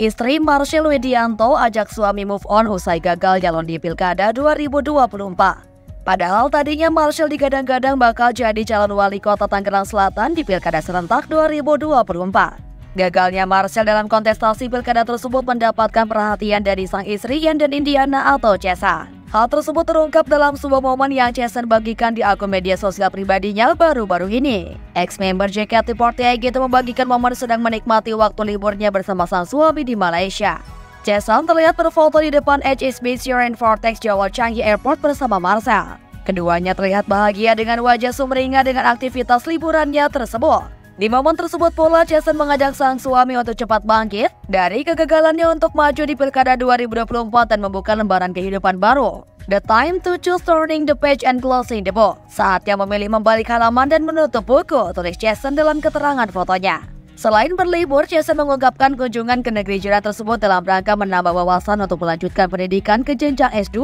Istri Marshel Widianto ajak suami move on usai gagal nyalon di Pilkada 2024. Padahal tadinya Marshel digadang-gadang bakal jadi calon wali kota Tangerang Selatan di Pilkada serentak 2024. Gagalnya Marshel dalam kontestasi Pilkada tersebut mendapatkan perhatian dari sang istri Yenden Indiana atau Cesen. Hal tersebut terungkap dalam sebuah momen yang Cesen bagikan di akun media sosial pribadinya baru-baru ini. Ex-member JKT48 itu membagikan momen sedang menikmati waktu liburnya bersama sang suami di Malaysia. Cesen terlihat berfoto di depan HSBC Rain Vortex Jewel Changi Airport bersama Marshel. Keduanya terlihat bahagia dengan wajah sumringah dengan aktivitas liburannya tersebut. Di momen tersebut pula Cesen mengajak sang suami untuk cepat bangkit dari kegagalannya untuk maju di Pilkada 2024 dan membuka lembaran kehidupan baru. The time to choose turning the page and closing the book. Saatnya memilih membalik halaman dan menutup buku, tulis Cesen dalam keterangan fotonya. Selain berlibur, Cesen mengungkapkan kunjungan ke negeri jiran tersebut dalam rangka menambah wawasan untuk melanjutkan pendidikan ke jenjang S2.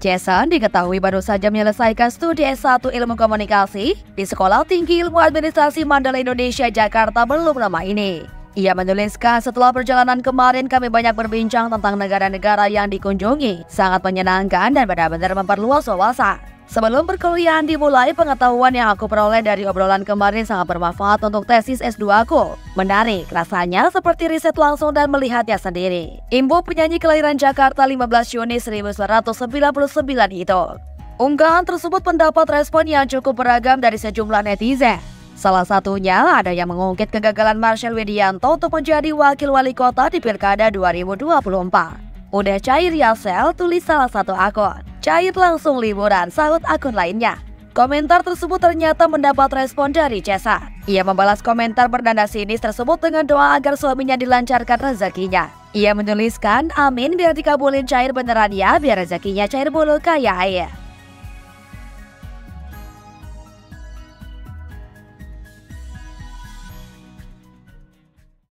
Cesen diketahui baru saja menyelesaikan studi S1 Ilmu Komunikasi di Sekolah Tinggi Ilmu Administrasi Mandala Indonesia Jakarta belum lama ini. Ia menuliskan, setelah perjalanan kemarin kami banyak berbincang tentang negara-negara yang dikunjungi. Sangat menyenangkan dan benar-benar memperluas wawasan. Sebelum perkuliahan dimulai, pengetahuan yang aku peroleh dari obrolan kemarin sangat bermanfaat untuk tesis S2 aku. Menarik, rasanya seperti riset langsung dan melihatnya sendiri. Imbu penyanyi kelahiran Jakarta 15 Juni 1999 itu. Unggahan tersebut mendapat respon yang cukup beragam dari sejumlah netizen. Salah satunya ada yang mengungkit kegagalan Marshel Widianto untuk menjadi wakil wali kota di Pilkada 2024. Udah cair ya sel, tulis salah satu akun. Cair langsung liburan, sahut akun lainnya. Komentar tersebut ternyata mendapat respon dari Cesen. Ia membalas komentar berdanda sinis tersebut dengan doa agar suaminya dilancarkan rezekinya. Ia menuliskan, amin biar dikabulin cair beneran ya, biar rezekinya cair bulu kayak air.